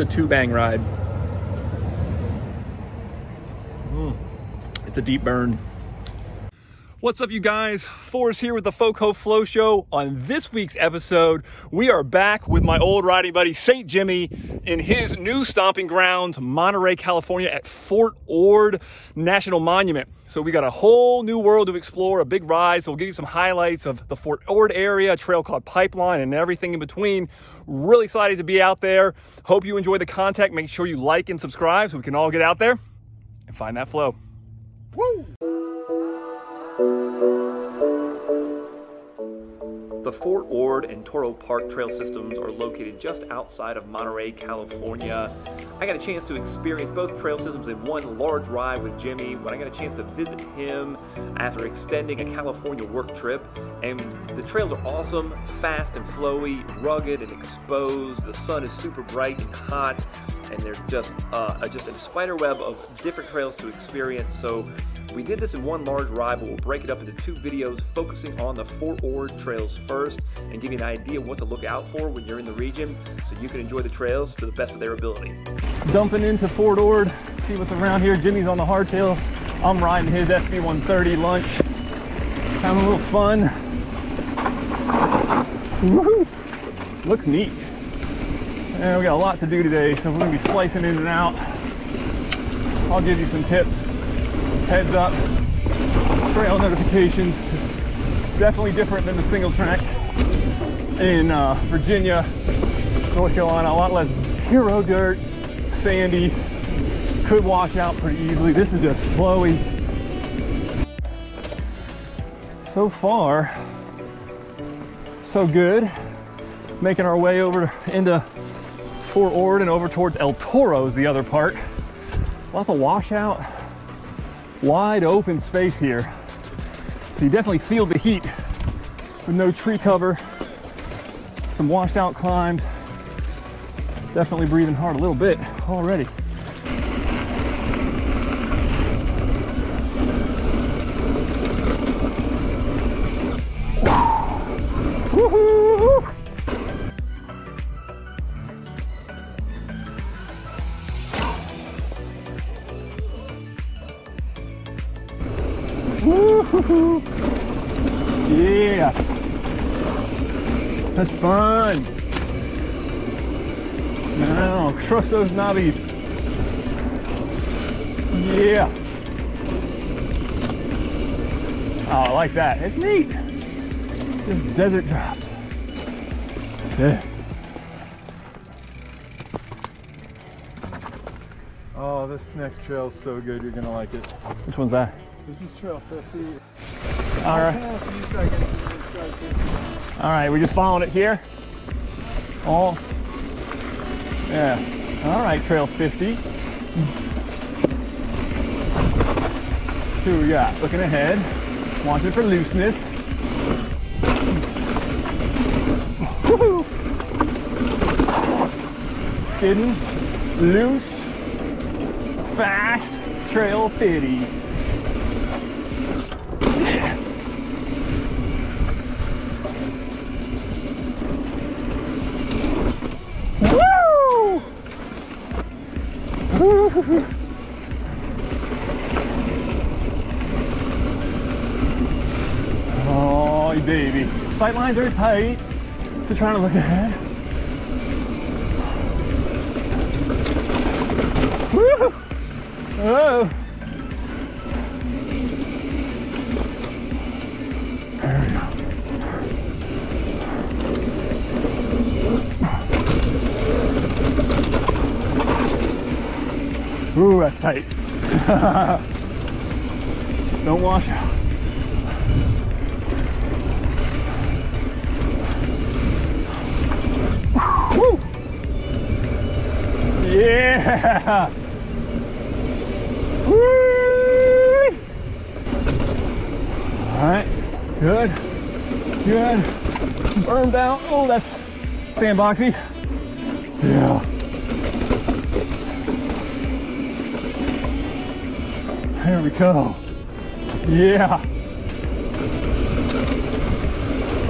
It's a two-bang ride. It's a deep burn. What's up, you guys? Forrest here with the FoCo Flow Show. On this week's episode, we are back with my old riding buddy, St. Jimmy, in his new stomping grounds, Monterey, California, at Fort Ord National Monument. So we got a whole new world to explore, a big ride. So we'll give you some highlights of the Fort Ord area, a trail called Pipeline, and everything in between. Really excited to be out there. Hope you enjoy the content. Make sure you like and subscribe so we can all get out there and find that flow. Woo! The Fort Ord and Toro Park trail systems are located just outside of Monterey, California. I got a chance to experience both trail systems in one large ride with Jimmy when I got a chance to visit him after extending a California work trip. And the trails are awesome, fast and flowy, rugged and exposed. The sun is super bright and hot, and they're just a spider web of different trails to experience. So we did this in one large ride, but we'll break it up into two videos focusing on the Fort Ord trails first and give you an idea what to look out for when you're in the region so you can enjoy the trails to the best of their ability. Dumping into Fort Ord, see what's around here. Jimmy's on the hardtail. I'm riding his SB 130 lunch. Having a little fun. Woohoo! Looks neat. And we got a lot to do today, so we're going to be slicing in and out. I'll give you some tips. Heads up, trail notifications, definitely different than the single track in Virginia, North Carolina, a lot less hero dirt, sandy, could wash out pretty easily. This is just flowy. So far, so good. Making our way over into Fort Ord and over towards El Toro is the other part. Lots of washout. Wide open space here, so you definitely feel the heat with no tree cover, some washed out climbs. Definitely breathing hard a little bit already. Yeah, that's fun. Now, crush those knobbies. Yeah. Oh, I like that. It's neat. Just desert drops. Yeah. Oh, this next trail is so good. You're gonna like it. Which one's that? This is trail 50. All right. All right, we just followed it here. Oh, yeah. All right, trail 50. Who we got? Looking ahead, watching for looseness. Woo-hoo. Skidding, loose, fast, trail 50. Oh, baby. Sight lines are tight, so trying to look ahead. Woo! Oh! There we go. Ooh, that's tight. Don't wash out. Woo! Yeah! Woo! Alright, good. Good. Burned out. Oh, that's sandboxy. Yeah. There we go. Yeah.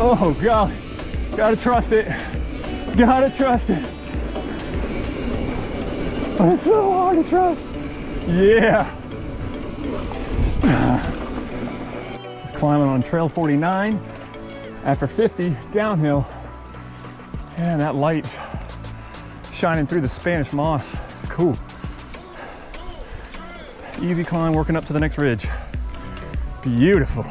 Oh God. Gotta trust it. Gotta trust it. But it's so hard to trust. Yeah. Just climbing on trail 49 after 50 downhill. And that light shining through the Spanish moss. It's cool. Easy climb working up to the next ridge. Beautiful.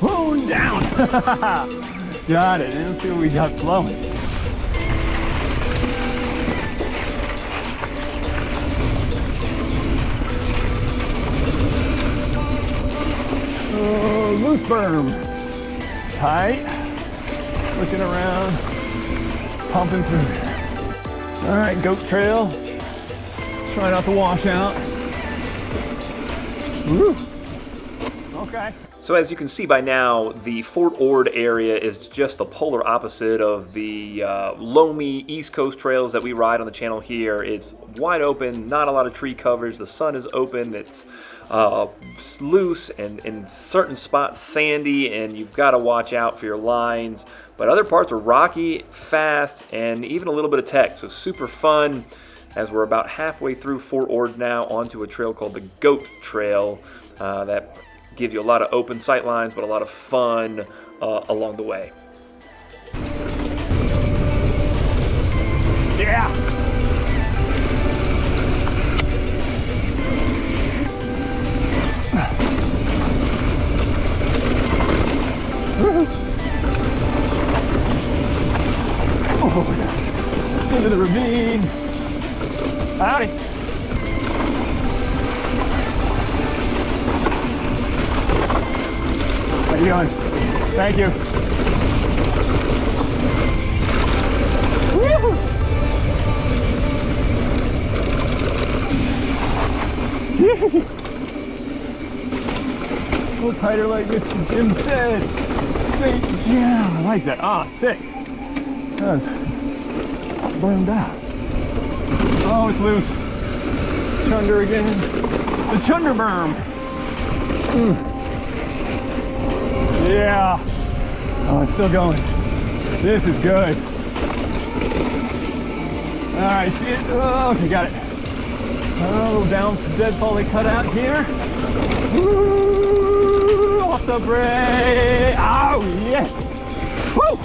Whoa, down. Got it. Let's see what we got flowing. Loose berm, tight, looking around, pumping through. All right, Goat Trail, try not to wash out. Woo. Okay. So as you can see by now, the Fort Ord area is just the polar opposite of the loamy East Coast trails that we ride on the channel here. It's wide open, not a lot of tree coverage, the sun is open, it's loose and in certain spots sandy, and you've got to watch out for your lines. But other parts are rocky, fast, and even a little bit of tech, so super fun. As we're about halfway through Fort Ord now, onto a trail called the Goat Trail that gives you a lot of open sight lines, but a lot of fun along the way. Yeah! Oh, yeah. Into the ravine. Howdy. How you doing? Thank you. A little tighter like Mr. Jim said. St. Jim. I like that. Ah, sick. That's burned out. Oh, it's loose. Chunder again. The chunder berm. Mm. Yeah. Oh, it's still going. This is good. All right, see it? Oh, okay, got it. Oh, down to deadfall they cut out here. Woo! Off the brake. Oh, yes. Woo!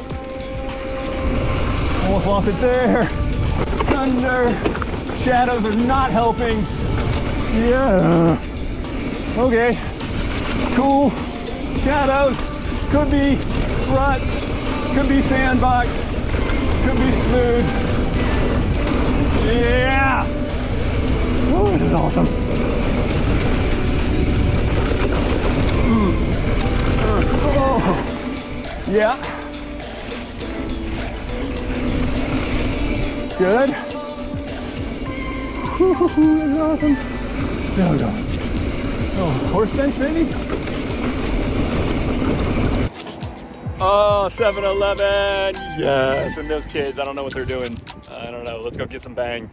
Almost lost it there. Thunder. Shadows are not helping. Yeah. Okay. Cool. Shadows. Could be ruts, could be sandbox, could be smooth. Yeah! Oh, this is awesome. Mm. Oh. Yeah. Good. Ooh, that's awesome. There we go. Oh, horse bench maybe? Oh, 7-Eleven, yes, and those kids, I don't know what they're doing. I don't know, let's go get some Bang.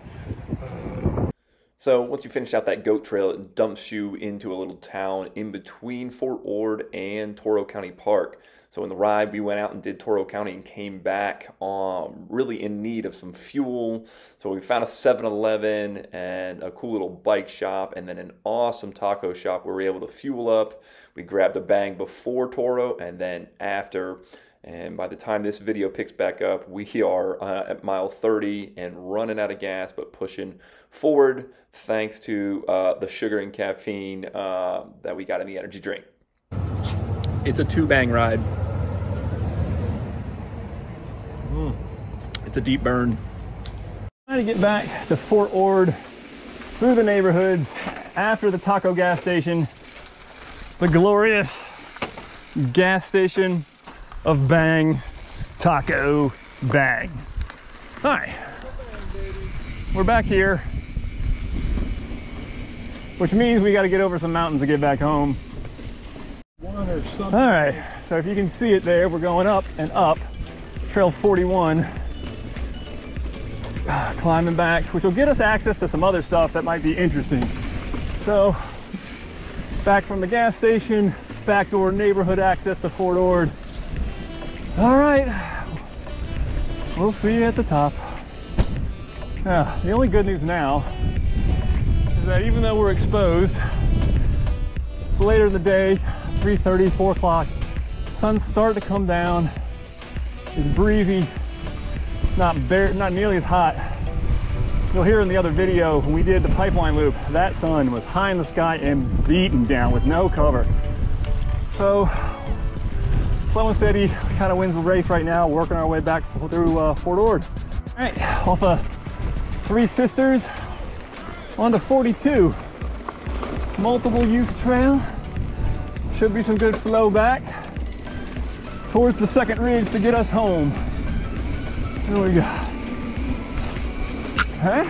So once you finish out that Goat Trail, it dumps you into a little town in between Fort Ord and Toro County Park. So in the ride, we went out and did Toro County and came back really in need of some fuel. So we found a 7-Eleven and a cool little bike shop and then an awesome taco shop where we were able to fuel up. We grabbed a Bang before Toro and then after. And by the time this video picks back up, we are at mile 30 and running out of gas, but pushing forward thanks to the sugar and caffeine that we got in the energy drink. It's a 2-Bang ride. Mm. It's a deep burn. Trying to get back to Fort Ord through the neighborhoods after the taco gas station, the glorious gas station of Bang, Taco Bang. All right, we're back here. which means we got to get over some mountains to get back home. All right, so if you can see it there, we're going up and up Trail 41, climbing back, which will get us access to some other stuff that might be interesting. So back from the gas station, backdoor neighborhood access to Fort Ord. All right, we'll see you at the top. The only good news now is that even though we're exposed, it's later in the day, 3:30, 4 o'clock, sun's starting to come down, it's breezy, not nearly as hot. You'll hear in the other video when we did the Pipeline loop, that sun was high in the sky and beaten down with no cover. So slow and steady kind of wins the race right now, working our way back through Fort Ord. All right, off of Three Sisters onto 42, multiple use trail. Should be some good flow back towards the second ridge to get us home. There we go. Okay,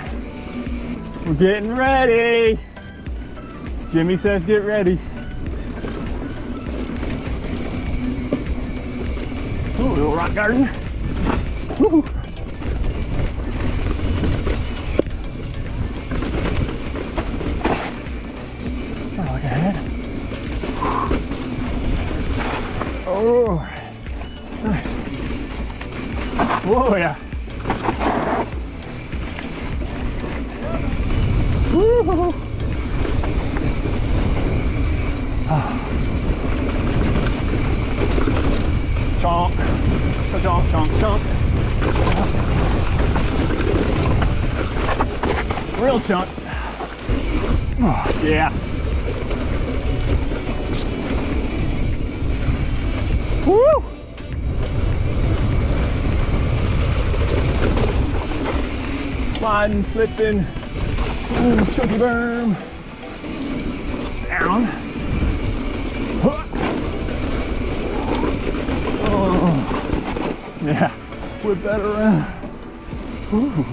we're getting ready. Jimmy says get ready. Ooh, little rock garden. Woo. Oh, nice. Whoa, yeah. Woo-hoo-hoo. Oh. Chonk, chonk, chonk, chonk. Real chunk. Oh, yeah. Woo! Sliding, slipping, ooh, chunky berm, down. Oh, yeah, flip that around. Ooh.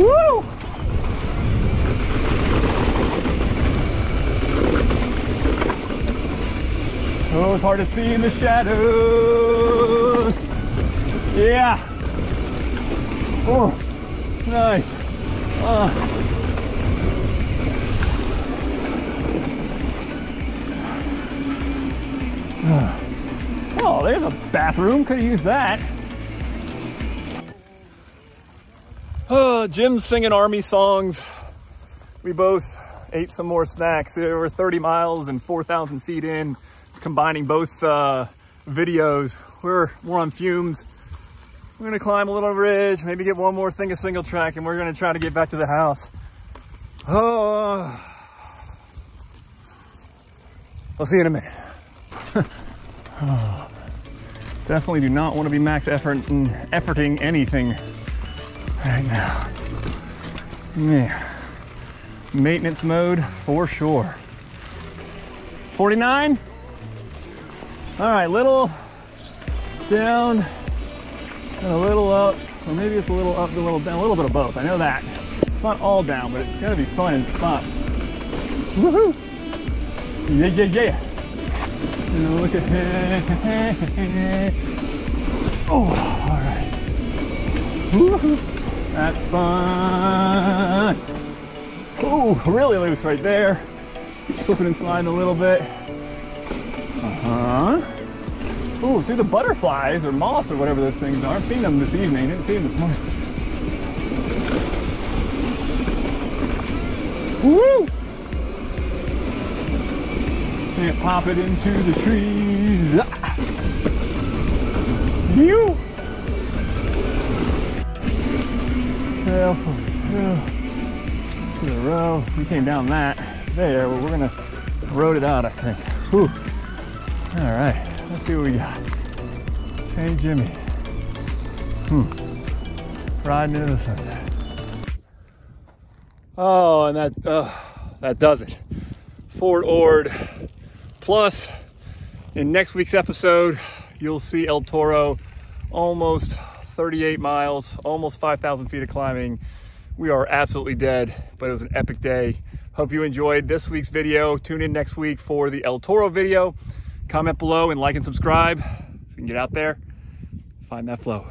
Woo! Oh, it's hard to see in the shadows. Yeah. Oh, nice. Oh, there's a bathroom. Could have used that. Oh, Jim's singing Army songs. We both ate some more snacks. We were 30 miles and 4,000 feet in. Combining both videos, we're on fumes. We're gonna climb a little ridge, maybe get one more thing, a single track, and we're gonna try to get back to the house. Oh, I'll see you in a minute. Oh, definitely do not want to be max efforting anything right now. Yeah, maintenance mode for sure. 49. All right, little down and a little up, or maybe it's a little up and a little down, a little bit of both. I know that. It's not all down, but it's gonna be fun and fun. Woohoo! Yeah, yeah, yeah. And look at him. Oh, all right. Woohoo! That's fun. Oh, really loose right there. Slipping and sliding a little bit. Uh-huh. Ooh, through the butterflies or moss or whatever those things are. I've seen them this evening, didn't see them this morning. Woo! Can't pop it into the trees. Ah. You! To the row. We came down that there, but we're gonna road it out, I think. Whew. All right, let's see what we got. St. Jimmy. Riding into the sunset. Oh, and that does it. Fort Ord Plus. In next week's episode, you'll see El Toro almost 38 miles, almost 5,000 feet of climbing. We are absolutely dead, but it was an epic day. Hope you enjoyed this week's video. Tune in next week for the El Toro video. Comment below and like and subscribe. If you can get out there, find that flow.